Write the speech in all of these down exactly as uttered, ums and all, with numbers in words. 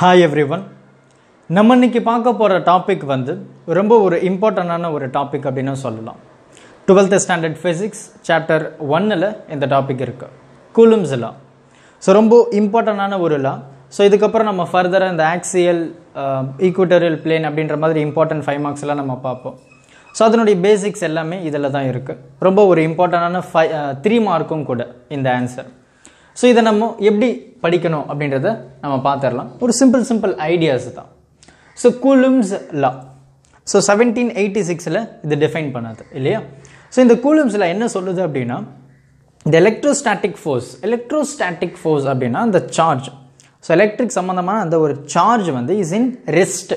Hi everyone. நம்ம இன்னைக்கு பார்க்க போற டாபிக் வந்து ரொம்ப ஒரு இம்பார்ட்டன்டான ஒரு டாபிக் அப்படினா சொல்லலாம். twelfth standard physics chapter one ல இந்த டாபிக் இருக்கு. Coulomb's Law. சோ ரொம்ப இம்பார்ட்டன்டான ஒரு லா. சோ இதுக்கு அப்புறம் நம்ம ஃபர்தரா இந்த axial equatorial plane அப்படின்ற மாதிரி இம்பார்ட்டன்ட் five marks எல்லாம் நம்ம பாப்போம். சோ அதனுடைய பேசிக்ஸ் எல்லாமே இதல தான் இருக்கு. ரொம்ப ஒரு இம்பார்ட்டன்டான three மார்க்கும் கூட இந்த answer. So, this is how we learn simple, simple ideas. So, Coulomb's Law. So, seventeen eighty-six is defined. So, in the Coulomb's Law, what is the electrostatic force? Electrostatic force is the charge. So, electric charge is in rest.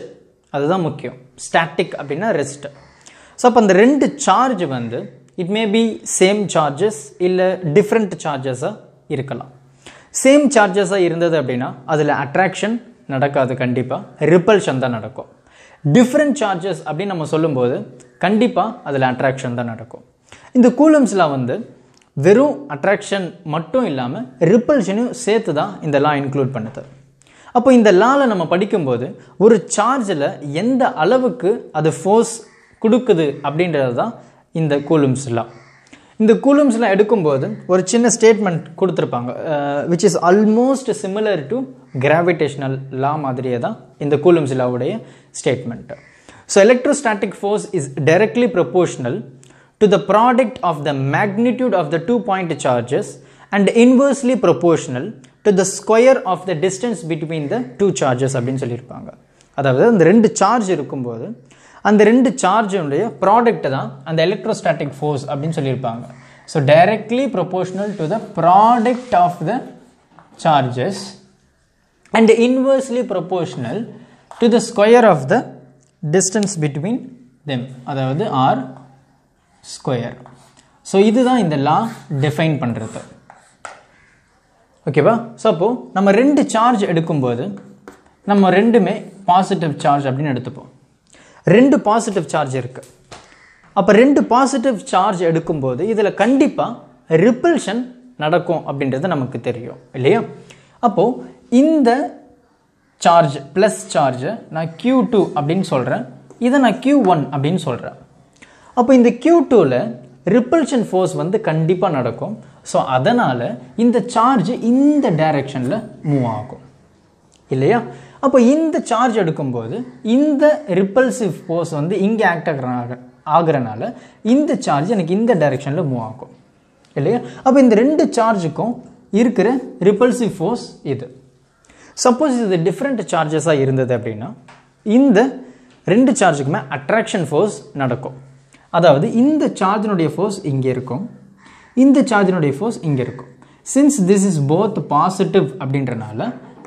That is important. Static is rest. So, the rent charge, it may be same charges or different charges. Same charges are இருந்தது அப்படினா அதுல attraction நடக்காது கண்டிப்பா repulsion தான் நடக்கும் different charges அப்படி நம்ம சொல்லும்போது கண்டிப்பா அதுல attraction தான் நடக்கும் இந்த Coulomb's law வந்து வெறும் attraction மட்டும் இல்லாம repulsionயும் சேர்த்து தான் இந்த law include பண்ணுது அப்போ இந்த lawல நம்ம படிக்கும்போது ஒரு chargeல எந்த அளவுக்கு அது force கொடுக்குது அப்படின்றது தான் இந்த Coulomb's law இந்த கூலம்ஸ்ல எடுக்கும்போது ஒரு சின்ன ஸ்டேட்மென்ட் கொடுத்திருப்பாங்க which is almost similar to gravitational law மாதிரியே தான் இந்த கூலம்ஸ் law உடைய statement so electrostatic force is directly proportional to the product of the magnitude of the two point charges and inversely proportional to the square of the distance between the two charges அப்படினு சொல்லிருப்பாங்க அதாவது அந்த ரெண்டு charge இருக்கும்போது அந்த ரெண்டு charge உடைய product தான் அந்த எலக்ட்ரோஸ்டாடிக் ஃபோர்ஸ் அப்படினு சொல்லிருப்பாங்க so directly proportional to the product of the charges and inversely proportional to the square of the distance between them அதாவது r square so இதுதான் இந்த law define பண்றது ஓகேவா சோ அப்போ நம்ம ரெண்டு சார்ஜ் எடுக்கும்போது நம்ம ரெண்டுமே பாசிட்டிவ் சார்ஜ் அப்படினு எடுத்துப்போம் ரெண்டு பாசிட்டிவ் சார்ஜ் இருக்கு அப்ப ரெண்டு பாசிட்டிவ் சார்ஜ் எடுக்கும்போது இதுல கண்டிப்பா ரிபல்ஷன் நடக்கும் அப்படின்றது நமக்கு தெரியும் இல்லையா அப்போ இந்த சார்ஜ் பிளஸ் சார்ஜ் நான் Q two அப்படினு சொல்றேன் இத நான் Q one அப்படினு சொல்றேன் அப்ப இந்த Q two ல ரிபல்ஷன் ஃபோர்ஸ் வந்து கண்டிப்பா நடக்கும் சோ அதனால இந்த சார்ஜ் இந்த டைரக்ஷன்ல மூவ் ஆகும் இல்லையா அப்போ இந்த சார்ஜ் எடுக்கும்போது இந்த ரிபல்சிவ் ஃபோர்ஸ் வந்து இங்க ஆக்ட் ஆகறனால இந்த சார்ஜ் எனக்கு இந்த டைரக்ஷன்ல மூவ் ஆகும் இல்லையா அப்போ இந்த ரெண்டு சார்ஜுக்கும் இருக்கிற ரிபல்சிவ் ஃபோர்ஸ் இது சப்போஸ் இது டிஃபரண்ட் சார்जेसா இருந்தது அப்படினா இந்த ரெண்டு சார்ஜுக்குமே அட்ராக்ஷன் ஃபோர்ஸ் நடக்கும் அதாவது இந்த சார்ஜினுடைய ஃபோர்ஸ் இங்க இருக்கும் இந்த சார்ஜினுடைய ஃபோர்ஸ் இங்க இருக்கும் since this is both positive அப்படின்றனால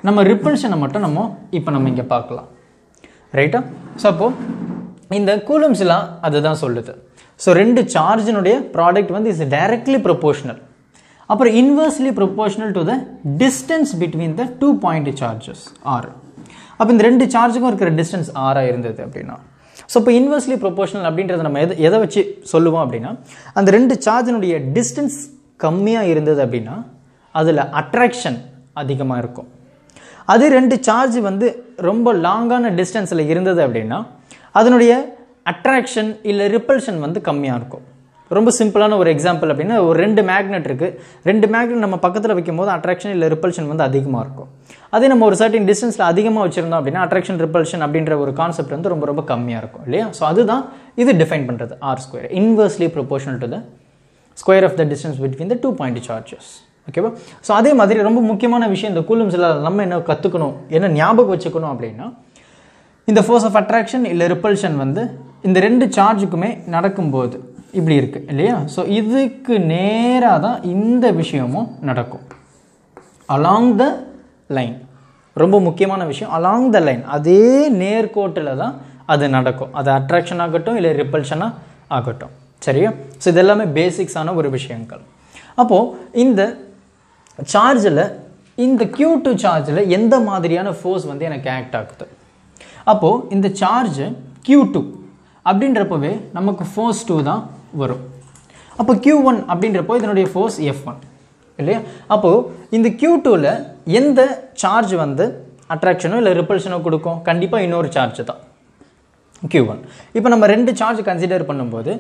நம்ம ரிபல்ஷனை மட்டும் நம்ம இப்போ நம்ம இங்க பார்க்கலாம் ரைட்டா சோ அப்போ இந்த Coulomb's law அதுதான் சொல்லுது சோ ரெண்டு சார்ஜினுடைய ப்ராடக்ட் வந்து இஸ் டைரக்ட்லி proportional அப்புறம் inversely proportional to the distance between the two point charges r அப்ப இந்த ரெண்டு சார்ஜுக்கும் இருக்கிற டிஸ்டன்ஸ் r ஆ இருந்தது அப்படினா சோ அப்ப inversely proportional அப்படிங்கறது நம்ம எதை வச்சு சொல்லுவோம் அப்படினா அந்த ரெண்டு சார்ஜினுடைய டிஸ்டன்ஸ் கம்மியா இருந்தது அப்படினா அதுல attraction அதிகமா இருக்கும் அது ரெண்டு சார்ஜ் வந்து ரொம்ப லாங்கான டிஸ்டன்ஸ்ல இருந்தது அப்படினா அதனுடைய அட்ராக்ஷன் இல்ல ரிபல்ஷன் வந்து கம்மியா இருக்கும் ரொம்ப சிம்பிளான ஒரு எக்ஸாம்பிள் அப்படினா ஒரு ரெண்டு மேக்னெட் இருக்கு ரெண்டு மேக்னெட் நம்ம பக்கத்துல வைக்கும்போது அட்ராக்ஷன் இல்ல ரிபல்ஷன் வந்து அதிகமா இருக்கும் அதே நம்ம ஒரு சர்டன் டிஸ்டன்ஸ்ல அதிகமா வச்சிருந்தோம் அப்படினா அட்ராக்ஷன் ரிபல்ஷன் அப்படிங்கற ஒரு கான்செப்ட் வந்து ரொம்ப ரொம்ப கம்மியா இருக்கும் இல்லையா சோ அதுதான் இது டிஃபைன் பண்றது r square inversely proportional to the square of the distance between the two point charges ஓகேவா சோ அதே மாதிரி ரொம்ப முக்கியமான விஷயம் இந்த Coulomb's law நம்ம என்ன கத்துக்கணும் என்ன ஞாபகம் வச்சுக்கணும் அப்படினா இந்த force of attraction இல்ல repulsion வந்து இந்த ரெண்டு சார்ஜுக்குமே நடக்கும்போது இப்படி இருக்கு இல்லையா சோ இதுக்கு நேரா தான் இந்த விஷயமும் நடக்கும் along the line ரொம்ப முக்கியமான விஷயம் along the line அதே நேர்க்கோட்டுல தான் அது நடக்கும் அது attraction ஆகட்டும் இல்ல repulsion ஆகட்டும் சரியா சோ இதெல்லாம் பேசிக்ஸான ஒரு விஷயங்கள் அப்போ இந்த சார்ஜ்ல இந்த Q two சார்ஜ்ல எந்த மாதிரியான ஃபோர்ஸ் வந்து எனக்கு ஆக்ட் ஆகுது அப்போ இந்த சார்ஜ் Q two அப்படின்றப்பவே நமக்கு ஃபோர்ஸ் two தான் வரும் அப்போ Q one அப்படின்றப்போ இதனுடைய ஃபோர்ஸ் F one இல்லையா அப்போ இந்த Q two ல எந்த சார்ஜ் வந்து attraction or repulsion kudukum kandipa innoru charge tha q one. Ipo nama rendu charge consider pannumbodhu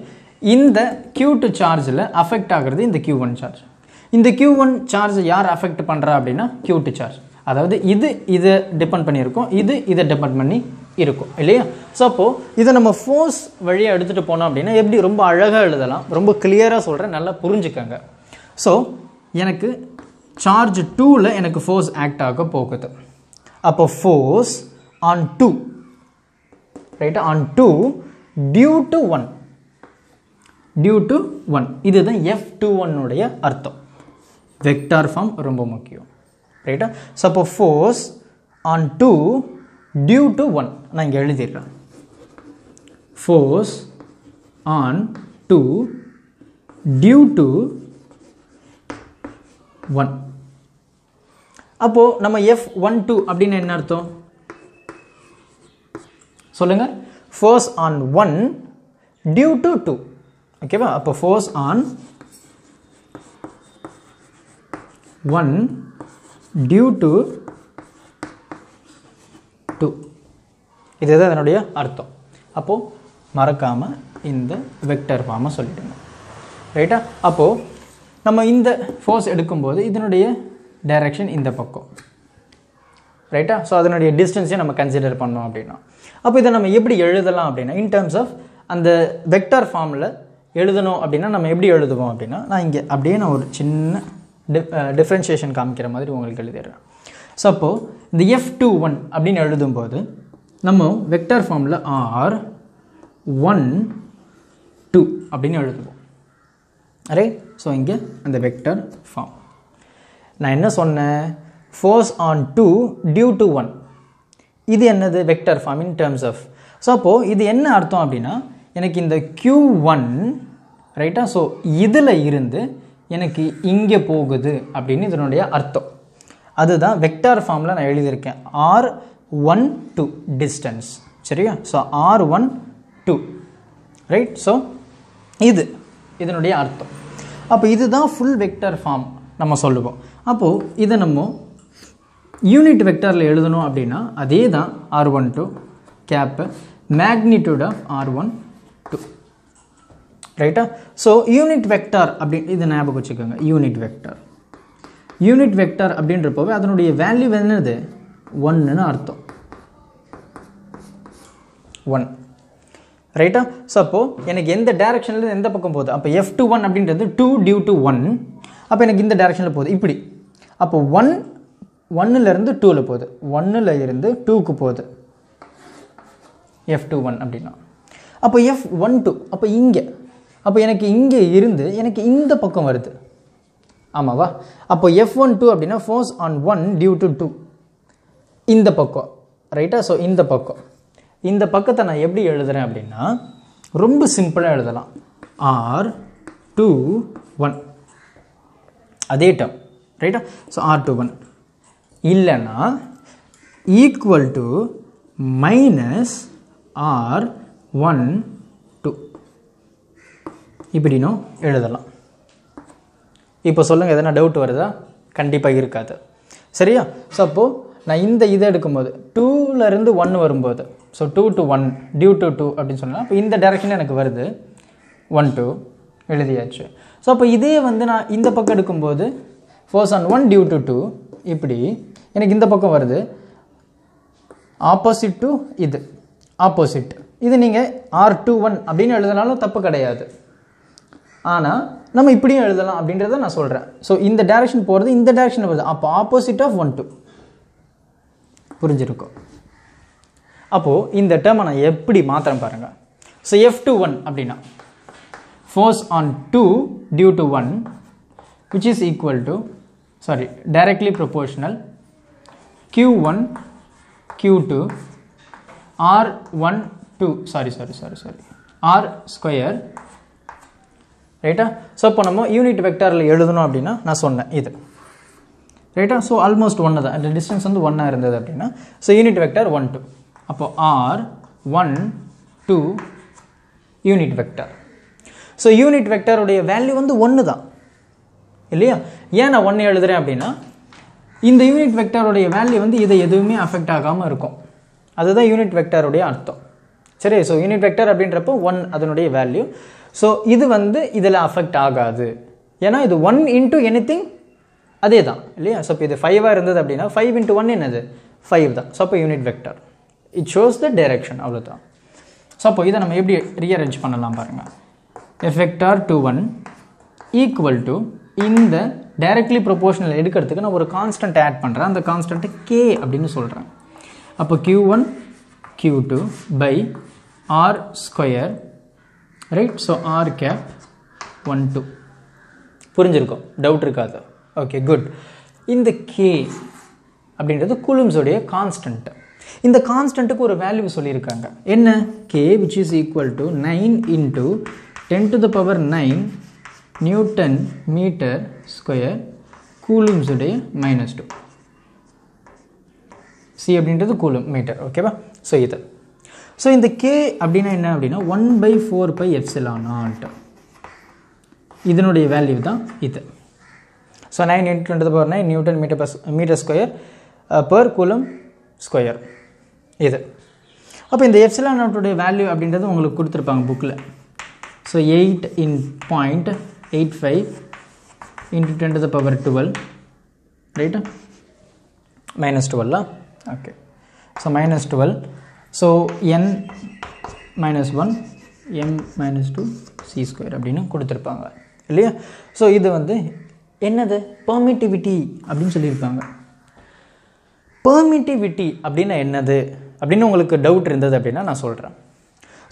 inda q two charge la affect agradhu inda q one charge. Inda q one charge yaar affect pandra appadina q two charge. அதாவது இது இது depend பண்ணி இருக்கும், இது இத depend பண்ணி இருக்கும் இல்லையா. சோ அப்போ இத நம்ம ஃபோர்ஸ் வழியா எடுத்துட்டு போனா அப்படினா எப்படி ரொம்ப அழகா எழுதலாம், ரொம்ப கிளியரா சொல்றேன், நல்லா புரிஞ்சுக்கங்க. சோ எனக்கு சார்ஜ் two ல எனக்கு ஃபோர்ஸ் ஆக்ட் ஆக போகுது. அப்போ force on two right, on two due to one, due to one. இதுதான் F twenty-one உடைய அர்த்தம். வெக்டார் ஃபார்ம் ரொம்ப முக்கியம் right. Suppose force on two due to one, நான் இங்க எழுதிட்டேன். Force on two due to one. அப்போ நம்ம F twelve அப்படினா என்ன அர்த்தம் சொல்லுங்க? Force on one due to two. ஓகேவா? அப்போ force on one due to two. இதுதான் என்னுடைய அர்த்தம். அப்போ மறக்காம இந்த வெக்டர் ஃபார்மை சொல்லிடுங்க ரைட்டா. அப்போ நம்ம இந்த ஃபோர்ஸ் எடுக்கும்போது இதனுடைய டைரக்ஷன் இந்த பக்கம் ரைட்டா. ஸோ அதனுடைய டிஸ்டன்ஸை நம்ம கன்சிடர் பண்ணோம் அப்படின்னா அப்போ இதை நம்ம எப்படி எழுதலாம் அப்படின்னா இன் டேர்ம்ஸ் ஆஃப் அந்த வெக்டர் ஃபார்மில் எழுதணும் அப்படின்னா நம்ம எப்படி எழுதுவோம் அப்படின்னா நான் இங்கே அப்படியே நான் ஒரு சின்ன டிஃபரன்ஷியேஷன் காமிக்கிற மாதிரி உங்களுக்கு எழுதிடுறேன். ஸோ அப்போது இந்த எஃப் டூ ஒன் அப்படின்னு எழுதும்போது நம்ம வெக்டர் ஃபார்மில் ஆர் ஒன் டூ அப்படின்னு எழுதுவோம் ரைட். ஸோ இங்கே அந்த வெக்டர் ஃபார்ம் நான் என்ன சொன்னேன், force on two due to one. இது என்னது vector form in terms of. So அப்போது இது என்ன அர்த்தம் அப்படின்னா எனக்கு இந்த க்யூ ஒன் ரைட்டா, ஸோ இதில் இருந்து எனக்கு இங்கே போகுது அப்படின்னு இதனுடைய அர்த்தம். அதுதான் வெக்டார் ஃபார்மில் நான் எழுதியிருக்கேன் ஆர் ஒன் டூ டிஸ்டன்ஸ் சரியா. So R one two right. ஸோ இது இதனுடைய அர்த்தம். அப்போ இதுதான் ஃபுல் வெக்டார் ஃபார்ம் நம்ம சொல்லுவோம். அப்போது இதை நம்ம யூனிட் வெக்டாரில் எழுதணும் அப்படின்னா அதே தான் R one two cap magnitude of R one two ரைட்டா. ஸோ யூனிட் வெக்டார் அப்படின்னு இதை ஞாபகம் வச்சுக்கோங்க. யூனிட் வெக்டார் யூனிட் வெக்டார் அப்படின்றப்பவே அதனுடைய வேல்யூ என்னது ஒன்றுன்னு அர்த்தம் ஒன் ரைட்டா. ஸோ அப்போது எனக்கு எந்த டைரக்ஷன்லேருந்து எந்த பக்கம் போகுது, அப்போ எஃப் டூ ஒன் அப்படின்றது டூ டியூ டு ஒன். அப்போ எனக்கு இந்த டைரக்ஷனில் போகுது இப்படி. அப்போ ஒன் ஒன்னுலேருந்து டூவில் போகுது, ஒன்னில் இருந்து டூக்கு போகுது எஃப் டூ ஒன் அப்படின்னா. அப்போ எஃப் ஒன் டூ அப்போ இங்கே, அப்போ எனக்கு இங்கே இருந்து எனக்கு இந்த பக்கம் வருது ஆமாவா. அப்போ எஃப் ஒன் டூ அப்படின்னா force on one due to two இந்த பக்கம் ரைட்டா. ஸோ இந்த பக்கம் இந்த பக்கத்தை நான் எப்படி எழுதுகிறேன் அப்படின்னா ரொம்ப சிம்பிளாக எழுதலாம் ஆர் டூ ஒன் அதே டம் ரைட்டா. ஸோ ஆர் டூ ஒன் இல்லைன்னா equal to minus R one two இப்படினும் எழுதலாம். இப்போ சொல்லுங்கள் எதனா டவுட் வருதா? கண்டிப்பாக இருக்காது சரியா. ஸோ அப்போது நான் இந்த இதை எடுக்கும்போது டூவிலேருந்து ஒன்று வரும்போது so two to one due to two அப்படின்னு சொன்னால் அப்போ இந்த டைரக்ஷன் எனக்கு வருது ஒன் டூ எழுதியாச்சு. ஸோ அப்போ இதே வந்து நான் இந்த பக்கம் எடுக்கும்போது force on one due to two இப்படி எனக்கு இந்த பக்கம் வருது ஆப்போசிட் டு இது ஆப்போசிட். இது நீங்கள் ஆர் டூ ஒன் அப்படின்னு எழுதினாலும் தப்பு கிடையாது, ஆனால் நம்ம இப்படியும் எழுதலாம் அப்படின்றத நான் சொல்கிறேன். ஸோ இந்த டைரக்ஷன் போகிறது இந்த டைரக்ஷன் வருது அப்போ ஆப்போசிட் ஆஃப் ஒன் டூ புரிஞ்சிருக்கும். அப்போது இந்த டேர்மை நான் எப்படி மாத்திரம் பாருங்கள். ஸோ எஃப் டூ ஒன் அப்படின்னா force on two due to one which is equal to sorry directly proportional Q one Q two R one two sorry sorry sorry sorry R square ரைட்டா. ஸோ இப்போ நம்ம unit வெக்டாரில் எழுதணும் அப்படின்னா நான் சொன்னேன் இது ரைட்டா. ஸோ ஆல்மோஸ்ட் ஒன்று தான், அந்த டிஸ்டன்ஸ் வந்து ஒன்னாக இருந்தது அப்படின்னா so unit vector one two. அப்போ R one two unit vector. So unit வெக்டாருடைய வேல்யூ வந்து ஒன்று தான் இல்லையா. ஏன் நான் ஒன்று எழுதுகிறேன் அப்படின்னா இந்த யூனிட் வெக்டாரோடைய வேல்யூ வந்து இதை எதுவுமே அஃபெக்ட் ஆகாமல் இருக்கும். அதுதான் யூனிட் வெக்டாரோடைய அர்த்தம். சரி, ஸோ யூனிட் வெக்டார் அப்படின்றப்போ ஒன் அதனுடைய வேல்யூ. ஸோ இது வந்து இதில் அஃபெக்ட் ஆகாது, ஏன்னா இது ஒன் இன்ட்டு எனி திங் அதே தான் இல்லையா. ஸோ இப்போ இது ஃபைவாக இருந்தது அப்படின்னா ஃபைவ் இன்ட்டு ஒன் என்னது ஃபைவ் தான். ஸோ அப்போ unit vector it shows the direction, அவ்வளோதான். ஸோ அப்போ இதை நம்ம எப்படி ரீஅரேஞ்ச் பண்ணலாம் பாருங்கள். F vector two one equal to இந்த டைரக்ட்லி ப்ரொபோஷனல் எடுக்கிறதுக்கு நான் ஒரு கான்ஸ்டன்ட் ஆட் பண்ணுறேன். அந்த கான்ஸ்டன்ட்டு கே அப்படின்னு சொல்கிறேன். அப்போ Q one Q two by R square, right? So R cap one two புரிஞ்சிருக்கோம், டவுட் இருக்காது. Okay, good. இந்த கே அப்படின்றது கூலம்ஸோடைய கான்ஸ்டன்ட்டு. இந்த கான்ஸ்டன்ட்டுக்கு ஒரு வேல்யூ சொல்லியிருக்காங்க, என்ன? K which is equal to nine into ten to the power nine newton metre square கூலம்ஸுடைய மைனஸ் டூ. சி அப்படின்றது கூலும் மீட்டர், ஓகேவா? ஸோ இது ஸோ இந்த கே அப்படின்னா என்ன அப்படின்னா one by four by epsilon not. இதனுடைய வேல்யூ தான் இது. So nine into ten to the power nine newton metre bus metre square per coulomb square இது. அப்போ இந்த எப்சிலான் நாட்டுடைய வேல்யூ அப்படின்றது உங்களுக்கு கொடுத்துருப்பாங்க புக்கில். So eight in point eight five into ten to the power twelve, ரைட்டா? மைனஸ் டுவெல்லாம், okay. So minus twelve. So N minus one M minus two C square அப்படின்னு கொடுத்துருப்பாங்க இல்லையா. ஸோ இது வந்து என்னது? பெர்மிட்டிவிட்டி அப்படின்னு சொல்லியிருப்பாங்க. பெர்மிட்டிவிட்டி அப்படின்னா என்னது அப்படின்னு உங்களுக்கு டவுட் இருந்தது அப்படின்னா நான் சொல்கிறேன்.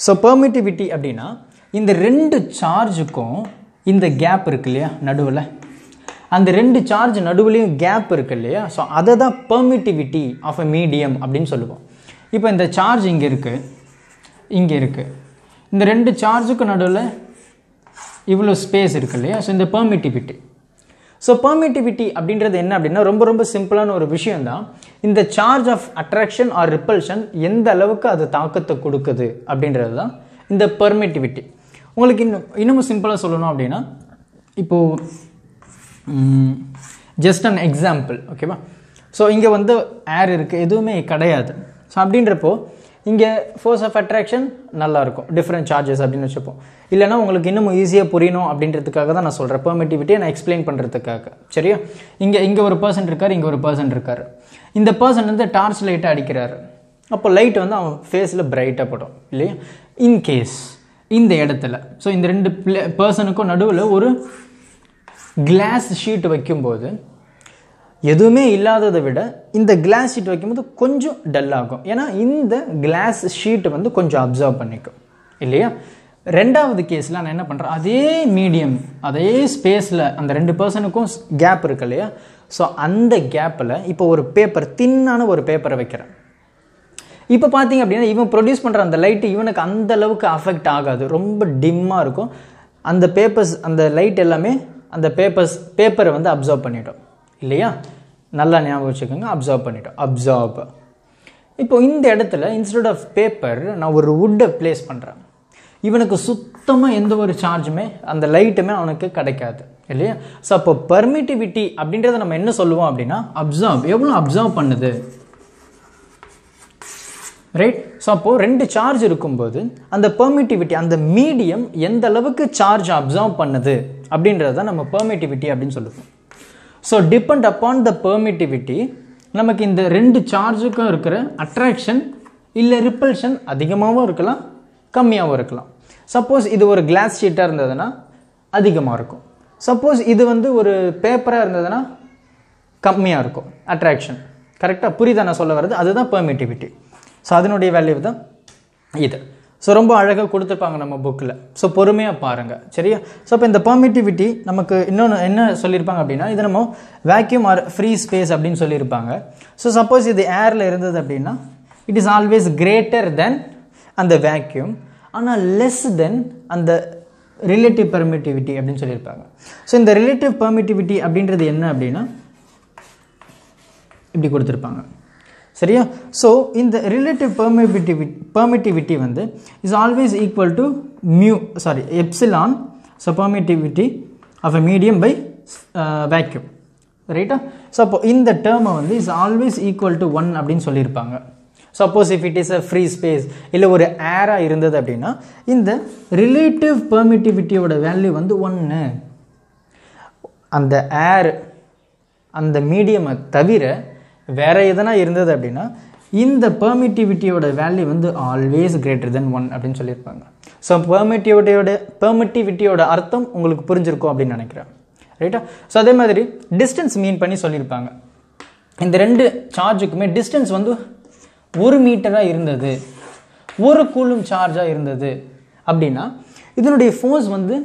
ஸோ பெர்மிட்டிவிட்டி அப்படின்னா இந்த ரெண்டு சார்ஜுக்கும் இந்த கேப் இருக்குது இல்லையா நடுவில், அந்த ரெண்டு சார்ஜ் நடுவுலையும் கேப் இருக்குது இல்லையா. ஸோ அதை தான் பெர்மிட்டிவிட்டி ஆஃப் அ மீடியம் அப்படின்னு சொல்லுவோம். இப்போ இந்த சார்ஜ் இங்கே இருக்குது, இங்கே இருக்குது, இந்த ரெண்டு சார்ஜுக்கு நடுவில் இவ்வளோ ஸ்பேஸ் இருக்குது இல்லையா. ஸோ இந்த பெர்மிட்டிவிட்டி. ஸோ பெர்மிட்டிவிட்டி அப்படின்றது என்ன அப்படின்னா ரொம்ப ரொம்ப சிம்பிளான ஒரு விஷயந்தான். இந்த charge of attraction or repulsion எந்த அளவுக்கு அது தாக்கத்தை கொடுக்குது அப்படின்றது தான் இந்த பெர்மிட்டிவிட்டி. உங்களுக்கு இன்னும் இன்னமும் சிம்பிளாக சொல்லணும் அப்படின்னா இப்போது ஜஸ்ட் அன் எக்ஸாம்பிள், ஓகேவா? ஸோ இங்கே வந்து ஏர் இருக்குது, எதுவுமே கிடையாது. ஸோ அப்படின்றப்போ இங்கே ஃபோர்ஸ் ஆஃப் அட்ராக்ஷன் நல்லாயிருக்கும், டிஃப்ரெண்ட் சார்ஜஸ் அப்படின்னு வச்சுப்போம். இல்லைனா உங்களுக்கு இன்னமும் ஈஸியாக புரியணும் அப்படின்றதுக்காக தான் நான் சொல்கிறேன், பெர்மிட்டிவிட்டியை நான் எக்ஸ்பிளைன் பண்ணுறதுக்காக, சரியா? இங்கே இங்கே ஒரு பர்சன் இருக்கார், இங்கே ஒரு பர்சன் இருக்கார். இந்த பர்சன் வந்து டார்ச் லைட்டை அடிக்கிறாரு, அப்போ லைட் வந்து அவன் ஃபேஸில் பிரைட்டாக படும் இல்லையா. இன்கேஸ் இந்த இடத்துல ஸோ இந்த ரெண்டு பிளே பர்சனுக்கும் நடுவில் ஒரு கிளாஸ் ஷீட் வைக்கும்போது எதுவுமே இல்லாததை விட இந்த கிளாஸ் ஷீட் வைக்கும்போது கொஞ்சம் டல்லாகும், ஏன்னா இந்த கிளாஸ் ஷீட்டு வந்து கொஞ்சம் அப்சர்வ் பண்ணிக்கும் இல்லையா. ரெண்டாவது கேஸில் நான் என்ன பண்ணுறேன், அதே மீடியம் அதே ஸ்பேஸில் அந்த ரெண்டு பர்சனுக்கும் கேப் இருக்கு இல்லையா. ஸோ அந்த கேப்பில் இப்போ ஒரு பேப்பர் தின்னான ஒரு பேப்பரை வைக்கிறேன். இப்போ பார்த்தீங்க அப்படின்னா இவன் ப்ரொடியூஸ் பண்ணுற அந்த லைட்டு இவனுக்கு அந்த அளவுக்கு அஃபெக்ட் ஆகாது, ரொம்ப டிம்மாக இருக்கும். அந்த பேப்பர்ஸ் அந்த லைட் எல்லாமே அந்த பேப்பர்ஸ் பேப்பரை வந்து அப்சர்வ் பண்ணிட்டோம் இல்லையா. நல்லா ஞாபகம் வச்சுக்கோங்க, அப்சர்வ் பண்ணிட்டோம். அப்சர்வ். இப்போது இந்த இடத்துல இன்ஸ்டெட் ஆஃப் பேப்பர் நான் ஒரு வுட்டை பிளேஸ் பண்ணுறேன். இவனுக்கு சுத்தமாக எந்த ஒரு சார்ஜுமே அந்த லைட்டுமே அவனுக்கு கிடைக்காது இல்லையா. ஸோ அப்போ பெர்மிட்டிவிட்டி அப்படின்றத நம்ம என்ன சொல்லுவோம் அப்படின்னா அப்சர்வ், எவ்வளோ அப்சர்வ் பண்ணுது, ரைட்? ஸோ அப்போது ரெண்டு சார்ஜ் இருக்கும்போது அந்த பெர்மிட்டிவிட்டி அந்த மீடியம் எந்த அளவுக்கு சார்ஜ் அப்சர்வ் பண்ணுது அப்படின்றது தான் நம்ம பெர்மிட்டிவிட்டி அப்படின்னு சொல்லுவோம். So depend upon the permittivity நமக்கு இந்த ரெண்டு சார்ஜுக்கும் இருக்கிற அட்ராக்ஷன் இல்லை ரிப்பல்ஷன் அதிகமாகவும் இருக்கலாம் கம்மியாகவும் இருக்கலாம். சப்போஸ் இது ஒரு கிளாஸ் ஷீட்டாக இருந்ததுன்னா அதிகமாக இருக்கும், சப்போஸ் இது வந்து ஒரு பேப்பராக இருந்ததுன்னா கம்மியாக இருக்கும் அட்ராக்ஷன். கரெக்டாக புரியுதா நான் சொல்ல வர்றது? அதுதான் பெர்மிட்டிவிட்டி. ஸோ அதனுடைய வேல்யூ தான் இது. ஸோ ரொம்ப அழகாக கொடுத்துருப்பாங்க நம்ம புக்கில், ஸோ பொறுமையாக பாருங்கள், சரியா? ஸோ இப்போ இந்த பெர்மிட்டிவிட்டி நமக்கு இன்னொன்று என்ன சொல்லியிருப்பாங்க அப்படின்னா இது நம்ம வேக்யூம் ஆர் ஃப்ரீ ஸ்பேஸ் அப்படின்னு சொல்லியிருப்பாங்க. ஸோ சப்போஸ் இது ஏரில் இருந்தது அப்படின்னா it is always greater than அந்த வேக்யூம், ஆனால் லெஸ் தென் அந்த ரிலேட்டிவ் பெர்மிட்டிவிட்டி அப்படின்னு சொல்லியிருப்பாங்க. ஸோ இந்த ரிலேட்டிவ் பெர்மிட்டிவிட்டி அப்படின்றது என்ன அப்படின்னா இப்படி கொடுத்துருப்பாங்க, சரியா? ஸோ இந்த ரிலேட்டிவ் பெர்மிட்டிவிட்டி பெர்மிட்டிவிட்டி வந்து is always equal to mu sorry epsilon, so permittivity of a medium by vacuum, right? So in the term is always equal to one அப்படினு சொல்லிருப்பாங்க. Suppose if it is a free space இல்ல ஒரு air ஆ இருந்தது அப்படினா இந்த relative permittivity ஓட value வந்து one. அந்த air அந்த மீடியம் தவிர வேற எதனா இருந்தது அப்படினா இந்த permittivity ஓட value வந்து always greater than one அப்படினு சொல்லிருப்பாங்க. So permittivity ஓட permittivity ஓட அர்த்தம் உங்களுக்கு புரிஞ்சிருக்கும் அப்படினு நினைக்கிறேன். Right? So adhe madiri distance mean panni sollirupanga indha rendu charge kume distance vandu one meter ah irundhathu one coulomb charge ah irundhathu appadina idinude force vandu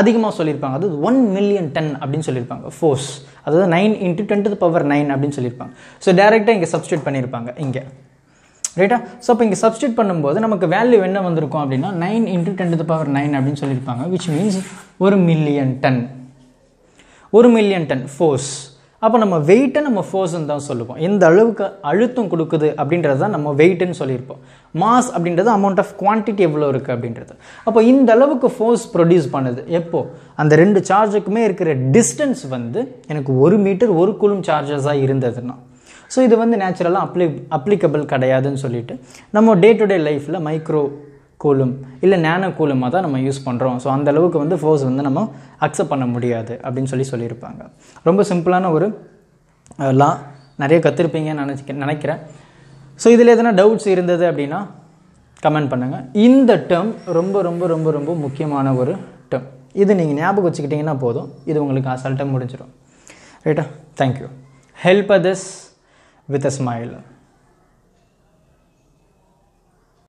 adhigama sollirupanga adu one million ton appdin sollirupanga force adha nine into ten to the power nine appdin sollirupanga so direct ah inga substitute pannirupanga inga right ah so appo inga substitute பண்ணும்போது நமக்கு value என்ன வந்திருக்கும் அப்படினா nine into ten to the power nine appdin sollirupanga which means one million ton. one million ton force. அப்ப நம்ம weight நம்ம force ன்னு தான் சொல்லுவோம். இந்த அளவுக்கு அழுத்தம் கொடுக்குது அப்படின்றது தான் நம்ம weight ன்னு சொல்லிருப்போம். Mass அப்படின்றது amount of quantity எவ்வளவு இருக்கு அப்படின்றது. அப்ப இந்த அளவுக்கு force produce பண்ணுது எப்போ அந்த ரெண்டு சார்ஜுக்குமே இருக்கிற distance வந்து எனக்கு one metre one coulomb charges ஆ இருந்ததுன்னா. சோ இது வந்து நேச்சுரலா applicable கிடையாதுன்னு சொல்லிட்டு நம்ம டே டு டே லைஃப்ல மைக்ரோ கூலும் இல்ல நானோ கூலும் அத நம்ம யூஸ் பண்றோம். சோ அந்த அளவுக்கு வந்து ஃபோர்ஸ் வந்து நம்ம அக்செப்ட் பண்ண முடியாது அப்படினு சொல்லி சொல்லிருப்பாங்க. ரொம்ப சிம்பிளான ஒரு லா நிறைய கத்திருப்பீங்க நான் நினைக்கிறேன். சோ இதுல ஏதனா டவுட்ஸ் இருந்தது அப்படினா கமெண்ட் பண்ணுங்க. இந்த டேர்ம் ரொம்ப ரொம்ப ரொம்ப ரொம்ப முக்கியமான ஒரு டேர்ம். இது நீங்க ஞாபகம் வச்சுக்கிட்டீங்கன்னா போதும். இது உங்களுக்கு அசால்ட்டா முடிஞ்சிரும். ரைட்டா? Thank you. Help others with a smile.